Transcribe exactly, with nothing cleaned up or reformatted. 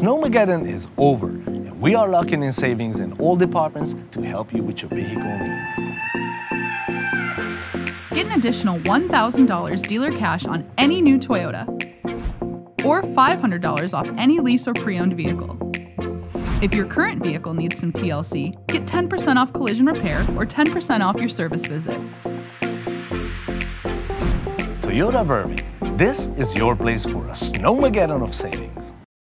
Snowmageddon is over, and we are locking in savings in all departments to help you with your vehicle needs. Get an additional one thousand dollars dealer cash on any new Toyota, or five hundred dollars off any lease or pre-owned vehicle. If your current vehicle needs some T L C, get ten percent off collision repair or ten percent off your service visit. Toyota of Irving, this is your place for a Snowmageddon of savings.